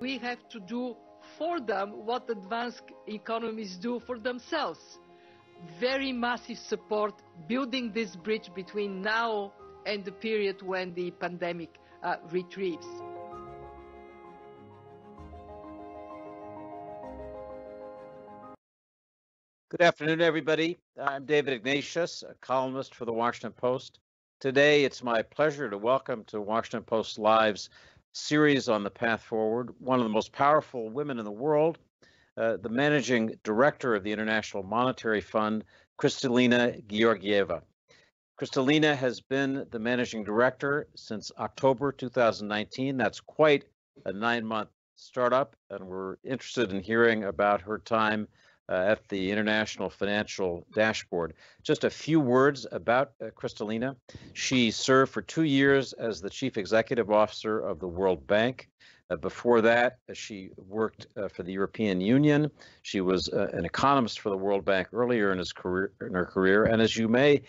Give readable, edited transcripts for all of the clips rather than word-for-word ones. We have to do for them what advanced economies do for themselves. Very massive support, building this bridge between now and the period when the pandemic retrieves. Good afternoon, everybody. I'm David Ignatius, a columnist for the Washington Post. Today, it's my pleasure to welcome to Washington Post Live's series on the path forward, one of the most powerful women in the world, the managing director of the International Monetary Fund, Kristalina Georgieva. Kristalina has been the managing director since October 2019. That's quite a 9-month startup, and we're interested in hearing about her time at the International Financial Dashboard. Just a few words about Kristalina. She served for 2 years as the Chief Executive Officer of the World Bank. Before that, she worked for the European Union. She was an economist for the World Bank earlier in her career. And as you may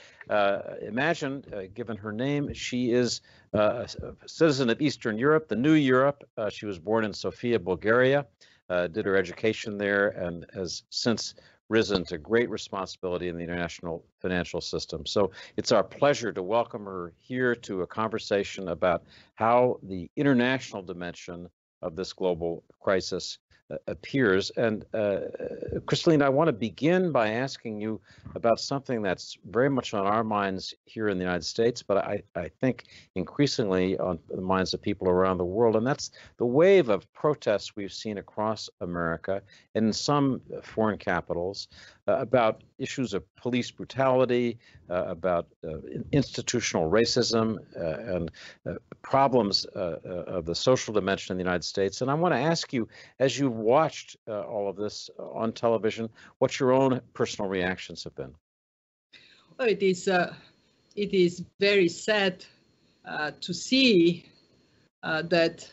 imagine, given her name, she is a citizen of Eastern Europe, the New Europe. She was born in Sofia, Bulgaria. Did her education there, and has since risen to great responsibility in the international financial system. So it's our pleasure to welcome her here to a conversation about how the international dimension of this global crisis appears. And Kristalina, I want to begin by asking you about something that's very much on our minds here in the United States, but I think increasingly on the minds of people around the world, and that's the wave of protests we've seen across America and in some foreign capitals about issues of police brutality, about institutional racism, and problems of the social dimension in the United States. And I want to ask you, as you've watched all of this on television, what your own personal reactions have been? Well, it is very sad to see that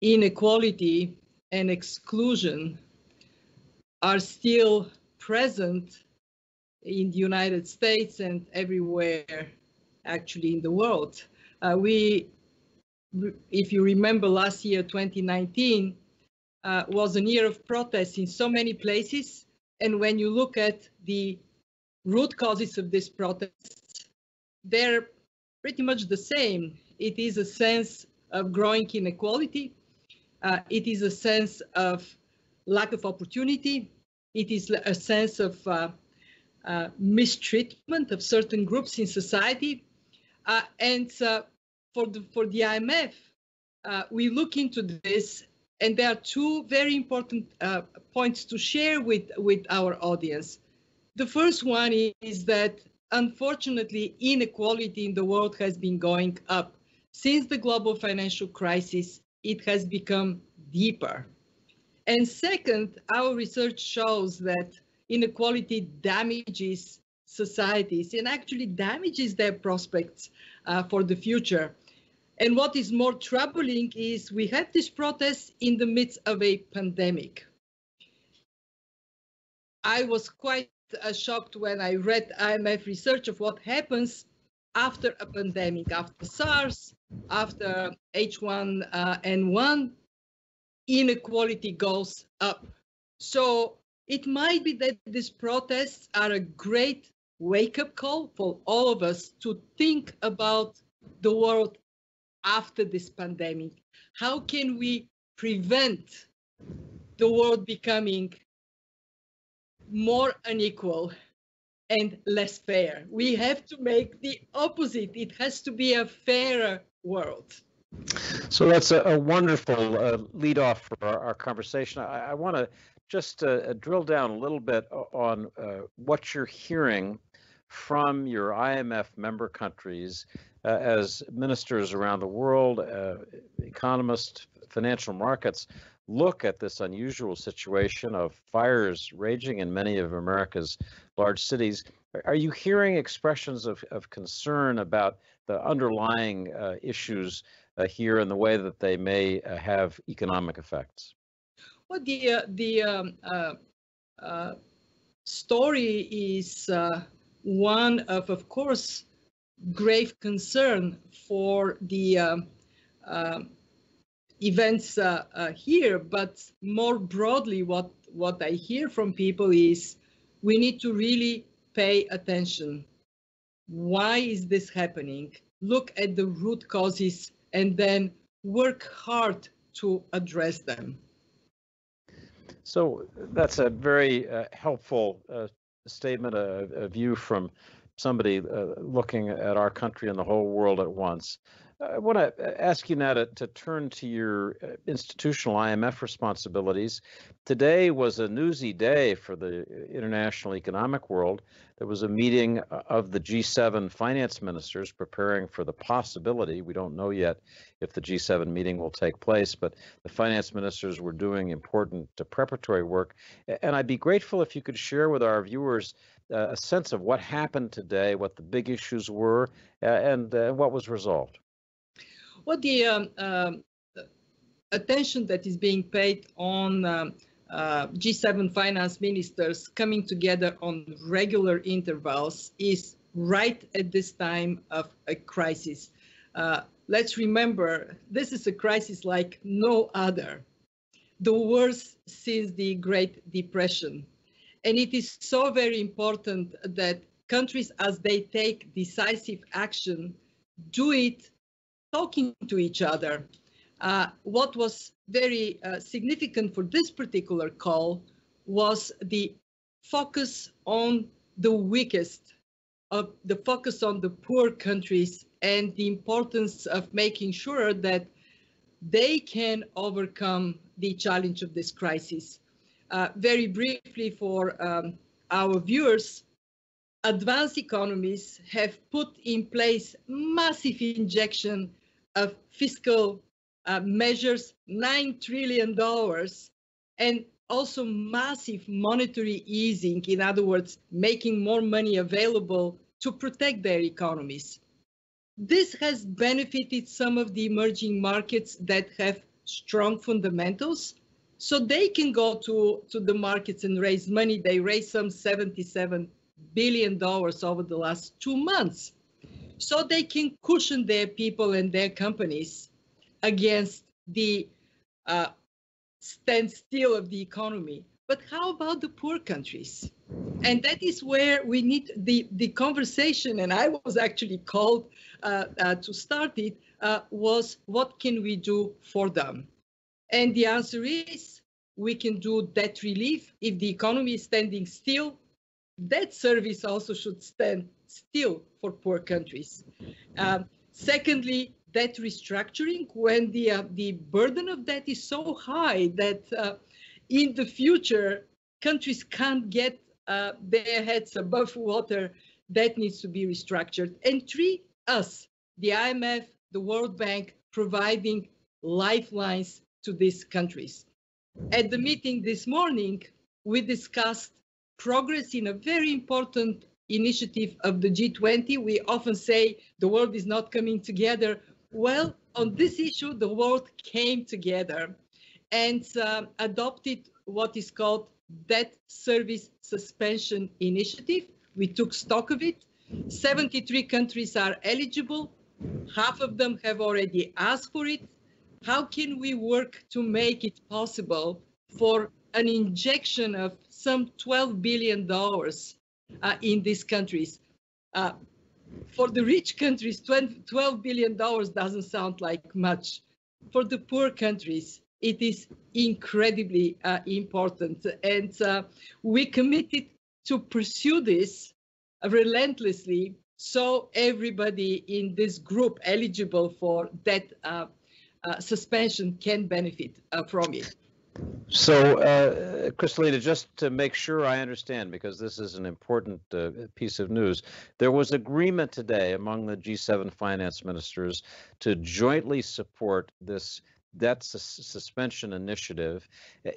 inequality and exclusion are still present in the United States and everywhere, actually, in the world. If you remember last year, 2019, was a year of protests in so many places, and when you look at the root causes of these protests, they're pretty much the same. It is a sense of growing inequality. It is a sense of lack of opportunity. It is a sense of mistreatment of certain groups in society. For the IMF, we look into this, and there are two very important points to share with our audience. The first one is that, unfortunately, inequality in the world has been going up. Since the global financial crisis, it has become deeper. And second, our research shows that inequality damages societies and actually damages their prospects for the future. And what is more troubling is we have this protest in the midst of a pandemic. I was quite shocked when I read IMF research of what happens after a pandemic, after SARS, after H1N1, inequality goes up. So it might be that these protests are a great wake-up call for all of us to think about the world after this pandemic. How can we prevent the world becoming more unequal and less fair? We have to make the opposite. It has to be a fairer world. So that's a wonderful lead off for our conversation. I want to just drill down a little bit on what you're hearing from your IMF member countries as ministers around the world, economists, financial markets look at this unusual situation of fires raging in many of America's large cities. Are you hearing expressions of concern about the underlying issues here and the way that they may have economic effects? Well, the story is one of course, grave concern for the events here, but more broadly, what I hear from people is we need to really pay attention. Why is this happening? Look at the root causes and then work hard to address them. So that's a very helpful statement, a view from somebody looking at our country and the whole world at once. I want to ask you now to turn to your institutional IMF responsibilities. Today was a newsy day for the international economic world. There was a meeting of the G7 finance ministers preparing for the possibility, we don't know yet if the G7 meeting will take place, but the finance ministers were doing important preparatory work. And I'd be grateful if you could share with our viewers a sense of what happened today, what the big issues were, and what was resolved. Well, the attention that is being paid on G7 finance ministers coming together on regular intervals is right at this time of a crisis. Let's remember, this is a crisis like no other, the worst since the Great Depression. And it is so very important that countries, as they take decisive action, do it talking to each other. What was very significant for this particular call was the focus on the weakest, the focus on the poor countries, and the importance of making sure that they can overcome the challenge of this crisis. Very briefly for our viewers, advanced economies have put in place massive injection of fiscal measures, $9 trillion, and also massive monetary easing, in other words, making more money available to protect their economies. This has benefited some of the emerging markets that have strong fundamentals, so they can go to the markets and raise money. They raised some $77 billion over the last 2 months. So they can cushion their people and their companies against the standstill of the economy. But how about the poor countries? And that is where we need the conversation, and I was actually called to start it, was what can we do for them? And the answer is we can do debt relief. If the economy is standing still, debt service also should stand still for poor countries. Secondly, debt restructuring, when the burden of debt is so high that in the future, countries can't get their heads above water, that needs to be restructured. And three, us, the IMF, the World Bank, providing lifelines to these countries. At the meeting this morning, we discussed progress in a very important initiative of the G20. We often say the world is not coming together. Well, on this issue, the world came together and adopted what is called Debt Service Suspension Initiative. We took stock of it. 73 countries are eligible. Half of them have already asked for it. How can we work to make it possible for an injection of some $12 billion in these countries? For the rich countries, $12 billion doesn't sound like much. For the poor countries, it is incredibly important. And we committed to pursue this relentlessly, so everybody in this group eligible for that suspension can benefit from it. So, Kristalina, just to make sure I understand, because this is an important piece of news, there was agreement today among the G7 finance ministers to jointly support this debt suspension initiative.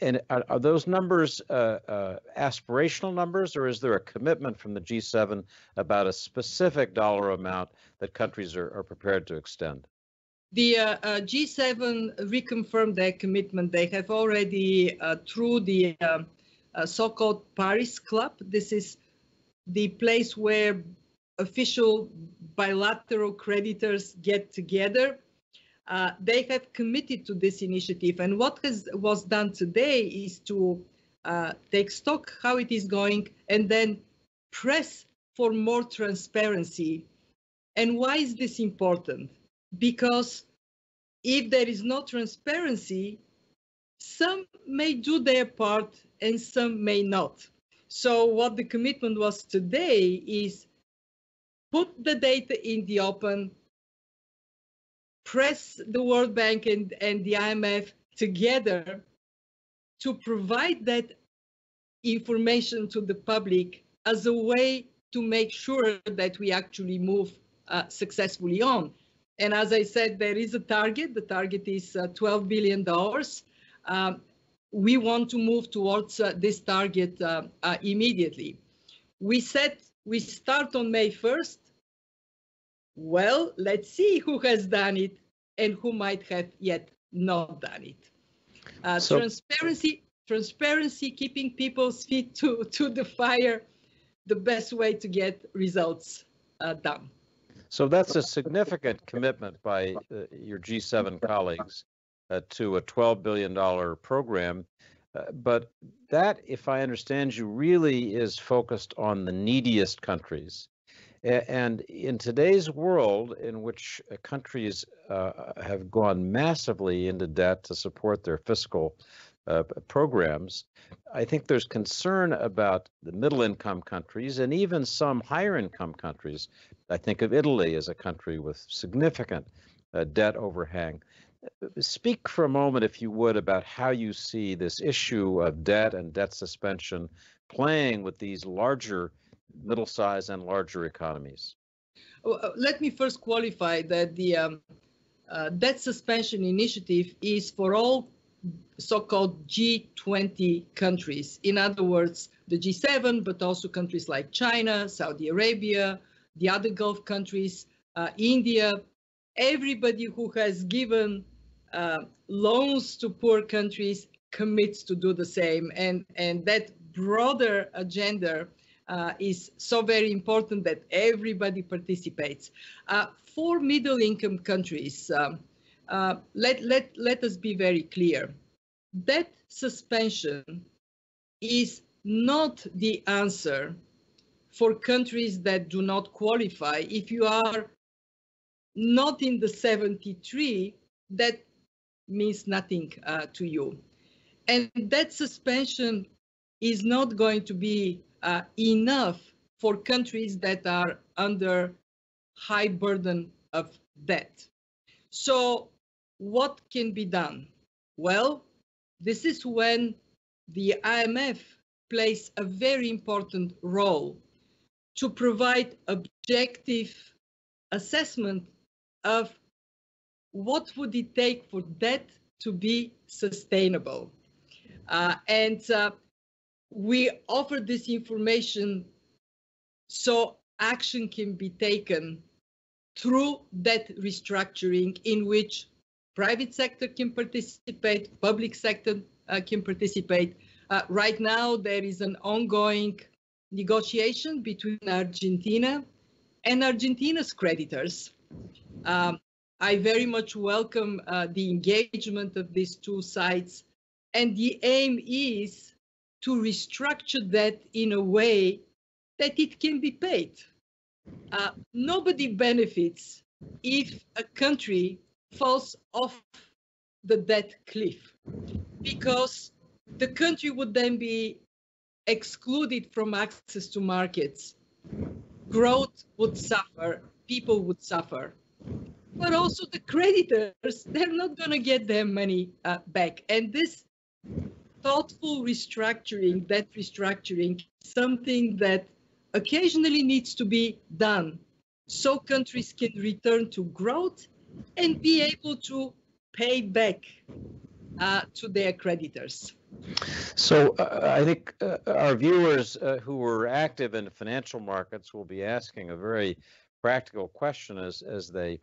And are those numbers aspirational numbers, or is there a commitment from the G7 about a specific dollar amount that countries are prepared to extend? The G7 reconfirmed their commitment. They have already, through the so-called Paris Club, this is the place where official bilateral creditors get together. they have committed to this initiative. And what was done today is to take stock how it is going and then press for more transparency. And why is this important? Because if there is no transparency, some may do their part and some may not. So what the commitment was today is put the data in the open, press the World Bank and the IMF together to provide that information to the public as a way to make sure that we actually move successfully on. And as I said, there is a target. The target is $12 billion. We want to move towards this target immediately. We said we start on May 1st. Well, let's see who has done it and who might have yet not done it. Transparency, keeping people's feet to the fire, the best way to get results done. So that's a significant commitment by your G7 colleagues to a $12 billion program. But that, if I understand you, really is focused on the neediest countries. And in today's world, in which countries have gone massively into debt to support their fiscal programs, I think there's concern about the middle-income countries and even some higher-income countries. I think of Italy as a country with significant debt overhang. Speak for a moment, if you would, about how you see this issue of debt and debt suspension playing with these larger middle size and larger economies. Let me first qualify that the debt suspension initiative is for all so-called G20 countries. In other words, the G7, but also countries like China, Saudi Arabia, the other Gulf countries, India, everybody who has given loans to poor countries commits to do the same. And that broader agenda is so very important that everybody participates. For middle-income countries, let us be very clear. Debt suspension is not the answer for countries that do not qualify. If you are not in the 73, that means nothing to you. And debt suspension is not going to be enough for countries that are under high burden of debt. So what can be done? Well, this is when the IMF plays a very important role to provide objective assessment of what would it take for debt to be sustainable. We offer this information so action can be taken through debt restructuring, in which private sector can participate, public sector can participate. Right now, there is an ongoing negotiation between Argentina and Argentina's creditors. I very much welcome the engagement of these two sides, and the aim is to restructure that in a way that it can be paid. Nobody benefits if a country falls off the debt cliff, because the country would then be excluded from access to markets. Growth would suffer, people would suffer. But also the creditors, they're not gonna get their money back. And this thoughtful restructuring, debt restructuring, something that occasionally needs to be done so countries can return to growth and be able to pay back to their creditors. So I think our viewers who are active in financial markets will be asking a very practical question as they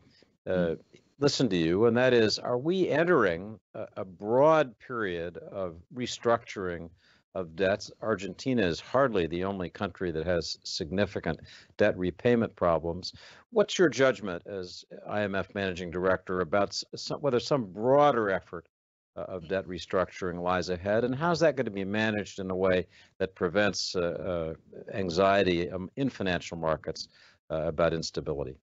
listen to you, and that is, are we entering a broad period of restructuring of debts. Argentina is hardly the only country that has significant debt repayment problems. What's your judgment as IMF managing director about whether some broader effort of debt restructuring lies ahead, and how's that going to be managed in a way that prevents anxiety in financial markets about instability?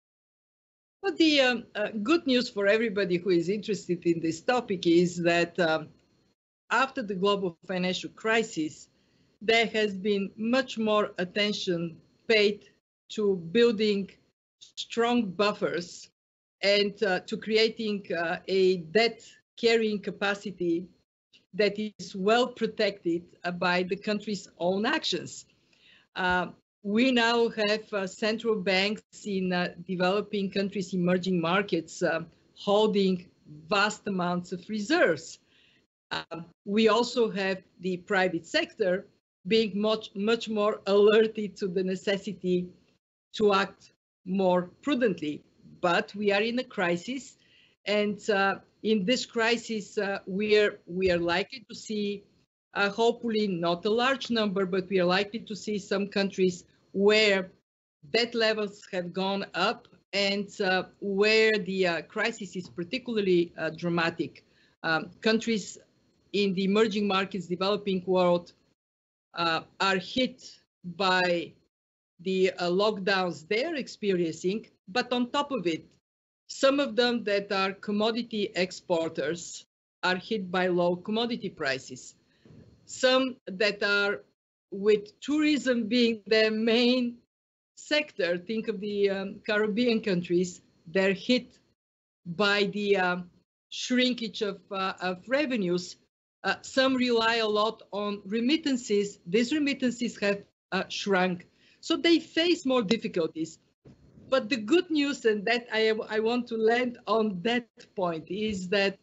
Well, the good news for everybody who is interested in this topic is that after the global financial crisis, there has been much more attention paid to building strong buffers and to creating a debt carrying capacity that is well protected by the country's own actions. We now have central banks in developing countries, emerging markets, holding vast amounts of reserves. We also have the private sector being much more alerted to the necessity to act more prudently. But we are in a crisis, and in this crisis, we are likely to see, hopefully not a large number, but we are likely to see some countries where debt levels have gone up and where the crisis is particularly dramatic. Countries in the emerging markets, developing world, are hit by the lockdowns they're experiencing, but on top of it, some of them that are commodity exporters are hit by low commodity prices. Some that are, with tourism being their main sector, think of the Caribbean countries, they're hit by the shrinkage of revenues. Some rely a lot on remittances. These remittances have shrunk, so they face more difficulties. But the good news, and that I want to land on that point, is that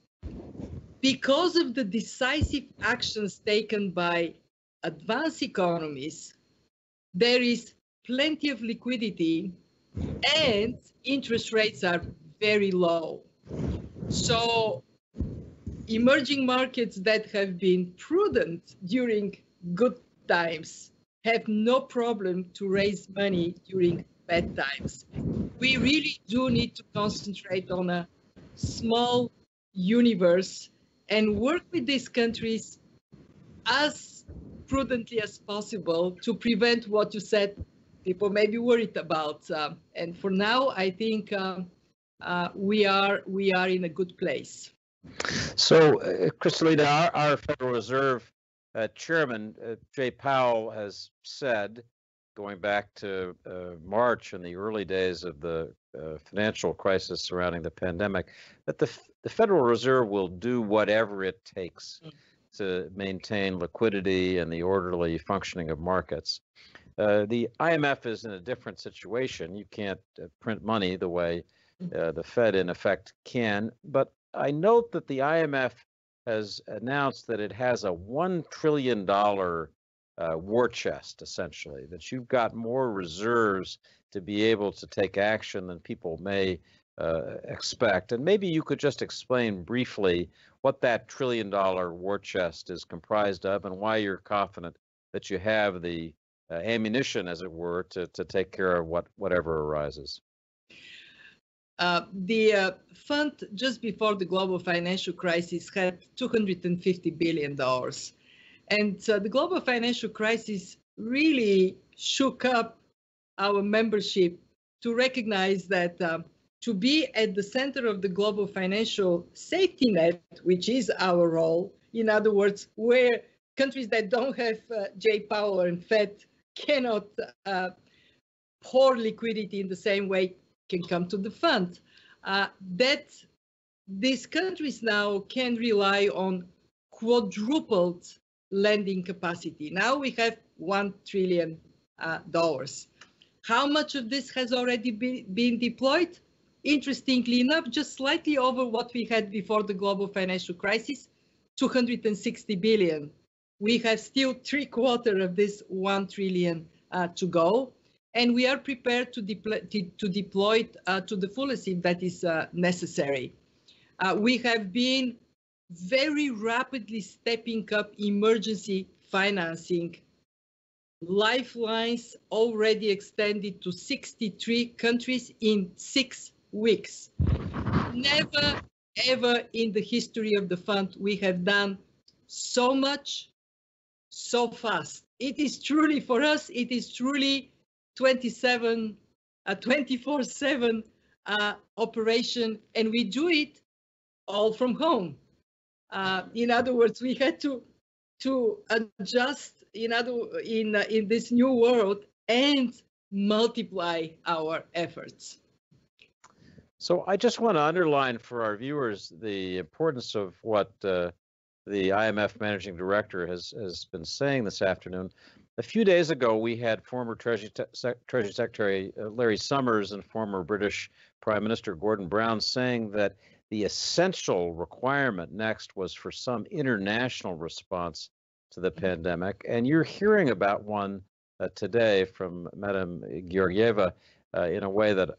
because of the decisive actions taken by advanced economies, there is plenty of liquidity and interest rates are very low. So emerging markets that have been prudent during good times have no problem to raise money during bad times. We really do need to concentrate on a small universe and work with these countries as prudently as possible to prevent what you said people may be worried about. And for now, I think we are in a good place. So, Kristalina, our Federal Reserve Chairman, Jay Powell, has said, going back to March and the early days of the financial crisis surrounding the pandemic, that the Federal Reserve will do whatever it takes to maintain liquidity and the orderly functioning of markets. The IMF is in a different situation. You can't print money the way the Fed, in effect, can. But I note that the IMF has announced that it has a $1 trillion war chest, essentially, that you've got more reserves to be able to take action than people may expect. And maybe you could just explain briefly what that $1 trillion war chest is comprised of and why you're confident that you have the ammunition, as it were, to take care of whatever arises. The fund just before the global financial crisis had $250 billion. And the global financial crisis really shook up our membership to recognize that to be at the center of the global financial safety net, which is our role, in other words, where countries that don't have Jay Powell and Fed cannot pour liquidity in the same way can come to the fund, that these countries now can rely on quadrupled lending capacity. Now we have $1 trillion. How much of this has already been deployed? Interestingly enough, just slightly over what we had before the global financial crisis, $260 billion. We have still three-quarters of this $1 trillion to go, and we are prepared to deploy it to the fullest if that is necessary. We have been very rapidly stepping up emergency financing, lifelines already extended to 63 countries in 6 weeks. Never, ever in the history of the fund we have done so much, so fast. It is truly, for us, it is truly 24/7 operation, and we do it all from home. In other words, we had to adjust in this new world and multiply our efforts. So I just want to underline for our viewers the importance of what the IMF managing director has been saying this afternoon. A few days ago, we had former Treasury Secretary Larry Summers and former British Prime Minister Gordon Brown saying that the essential requirement next was for some international response to the pandemic. And you're hearing about one today from Madame Georgieva in a way that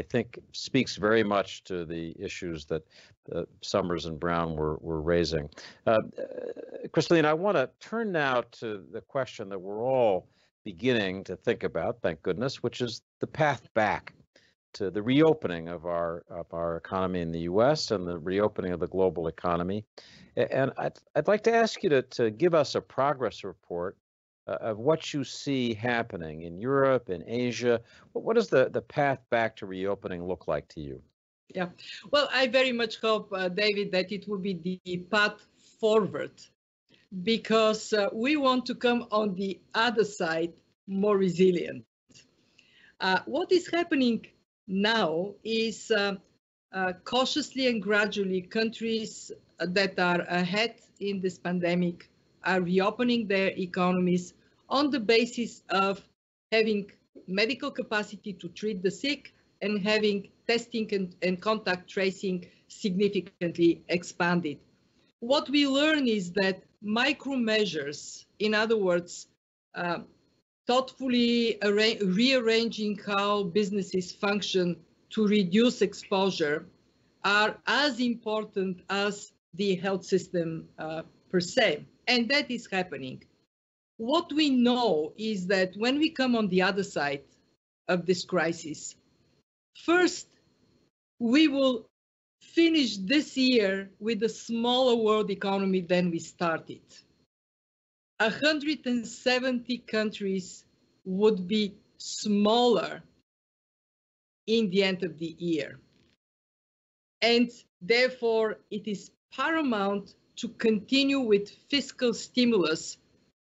I think speaks very much to the issues that Summers and Brown were raising. Kristalina, I want to turn now to the question that we're all beginning to think about, thank goodness, which is the path back to the reopening of our economy in the U.S. and the reopening of the global economy. And I'd like to ask you to give us a progress report of what you see happening in Europe and Asia. What does the path back to reopening look like to you? Yeah, well, I very much hope, David, that it will be the path forward, because we want to come on the other side more resilient. What is happening now is cautiously and gradually countries that are ahead in this pandemic are reopening their economies on the basis of having medical capacity to treat the sick and having testing and contact tracing significantly expanded. What we learn is that micro measures, in other words, thoughtfully rearranging how businesses function to reduce exposure, are as important as the health system per se. And that is happening. What we know is that when we come on the other side of this crisis, first, we will finish this year with a smaller world economy than we started. 170 countries would be smaller in the end of the year. And therefore, it is paramount to continue with fiscal stimulus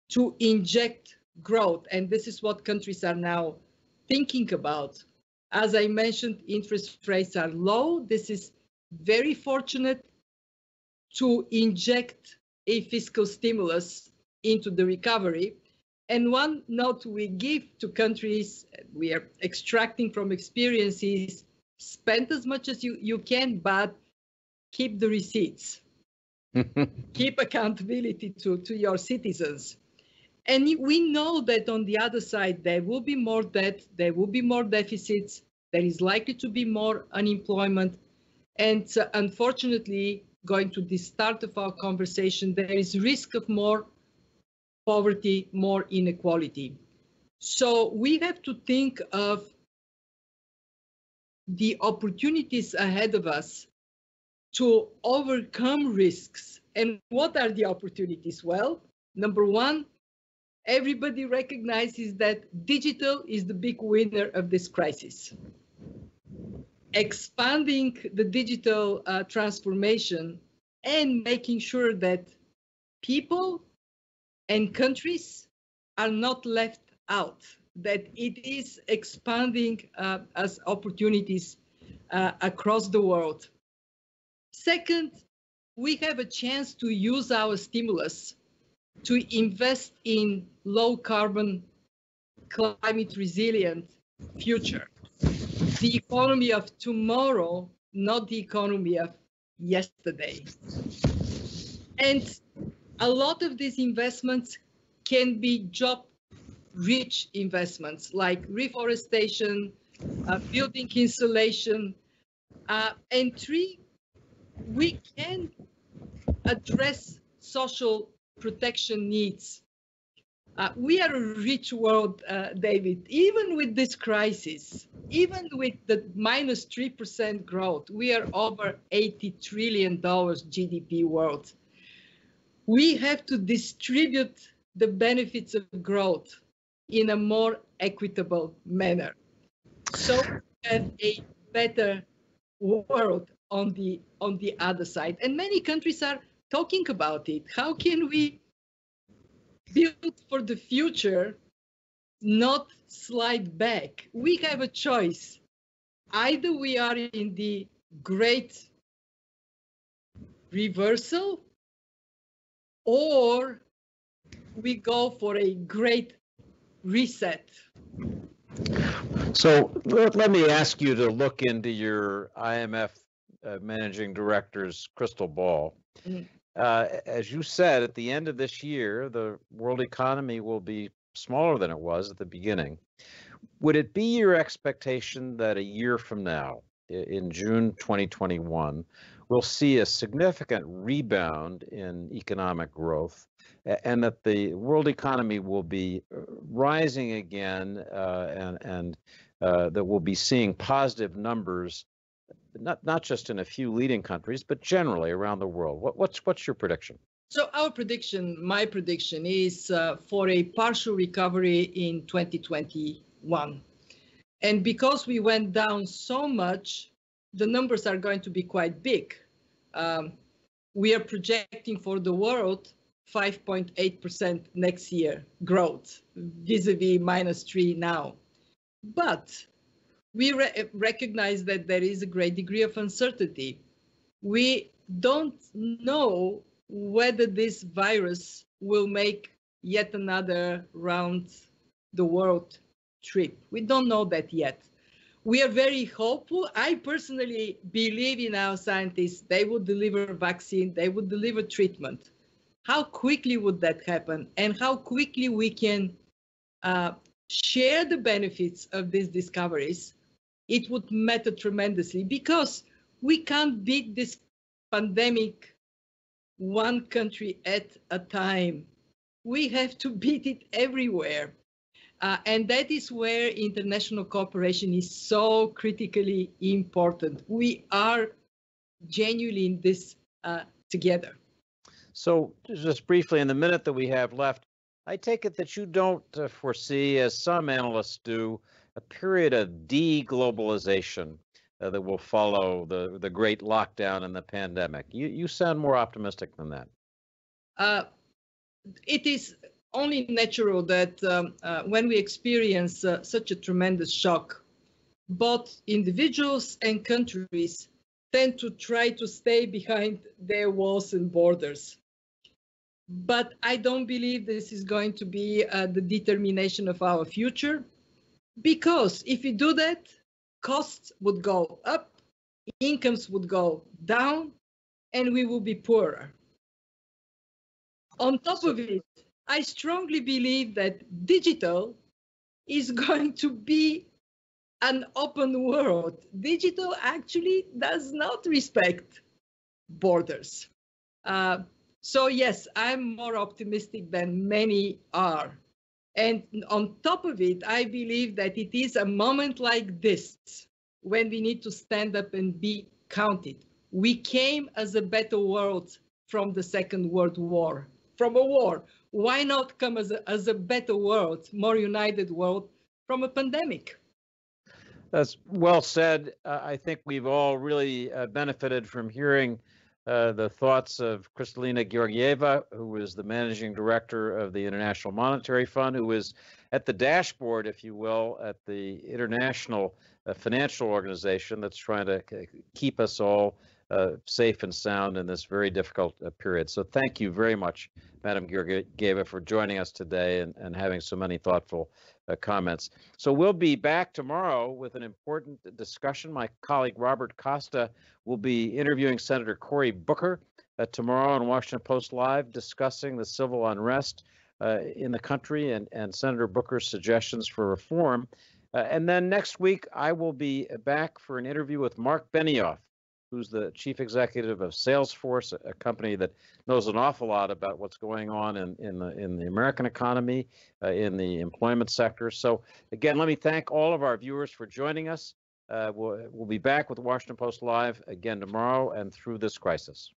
to inject growth. And this is what countries are now thinking about. As I mentioned, interest rates are low. This is very fortunate to inject a fiscal stimulus into the recovery. And one note we give to countries, we are extracting from experiences, spend as much as you can, but keep the receipts. Keep accountability to your citizens. And we know that on the other side, there will be more debt, there will be more deficits, there is likely to be more unemployment. And unfortunately, going to the start of our conversation, there is risk of more poverty, more inequality. So we have to think of the opportunities ahead of us to overcome risks. And what are the opportunities? Well, number one, everybody recognizes that digital is the big winner of this crisis. Expanding the digital transformation and making sure that people and countries are not left out, that it is expanding as opportunities across the world. Second, we have a chance to use our stimulus to invest in low-carbon, climate-resilient future. The economy of tomorrow, not the economy of yesterday. And a lot of these investments can be job-rich investments, like reforestation, building insulation, and three, we can address social protection needs We are a rich world, David. Even with this crisis, even with the minus 3% growth, we are over $80 trillion GDP world. We have to distribute the benefits of growth in a more equitable manner, so we have a better world on the other side. And many countries are talking about it. How can we build for the future, not slide back? We have a choice. Either we are in the great reversal, or we go for a great reset. So let me ask you to look into your IMF managing director's crystal ball. Mm-hmm. As you said, at the end of this year, the world economy will be smaller than it was at the beginning. Would it be your expectation that a year from now, in June 2021, we'll see a significant rebound in economic growth, and that the world economy will be rising again, and that we'll be seeing positive numbers, not just in a few leading countries, but generally around the world? What's your prediction? So my prediction is for a partial recovery in 2021. And because we went down so much, the numbers are going to be quite big. We are projecting for the world 5.8% next year growth, vis-a-vis -3 now. But we recognize that there is a great degree of uncertainty. We don't know whether this virus will make yet another round the world trip. We don't know that yet. We are very hopeful. I personally believe in our scientists. They will deliver a vaccine. They will deliver treatment. How quickly would that happen? And how quickly we can share the benefits of these discoveries? It would matter tremendously, because we can't beat this pandemic one country at a time. We have to beat it everywhere. And that is where international cooperation is so critically important. We are genuinely in this together. So just briefly, in the minute that we have left, I take it that you don't foresee, as some analysts do, a period of de-globalization that will follow the great lockdown and the pandemic. You sound more optimistic than that. It is only natural that when we experience such a tremendous shock, both individuals and countries tend to try to stay behind their walls and borders. But I don't believe this is going to be the determination of our future, because if you do that, costs would go up, incomes would go down, and we will be poorer. On top of it, I strongly believe that digital is going to be an open world. Digital actually does not respect borders. So yes, I'm more optimistic than many are. And on top of it, I believe that it is a moment like this when we need to stand up and be counted. We came as a better world from the Second World War, from a war. Why not come as a better world, more united world, from a pandemic? That's well said. I think we've all really benefited from hearing the thoughts of Kristalina Georgieva, who is the managing director of the International Monetary Fund, who is at the dashboard, if you will, at the international financial organization that's trying to keep us all safe and sound in this very difficult period. So thank you very much, Madam Georgieva, for joining us today and having so many thoughtful comments. So we'll be back tomorrow with an important discussion. My colleague Robert Costa will be interviewing Senator Cory Booker tomorrow on Washington Post Live, discussing the civil unrest in the country and Senator Booker's suggestions for reform. And then next week, I will be back for an interview with Mark Benioff, who's the chief executive of Salesforce, a company that knows an awful lot about what's going on in the American economy, in the employment sector. So again, let me thank all of our viewers for joining us. We'll be back with Washington Post Live again tomorrow and through this crisis.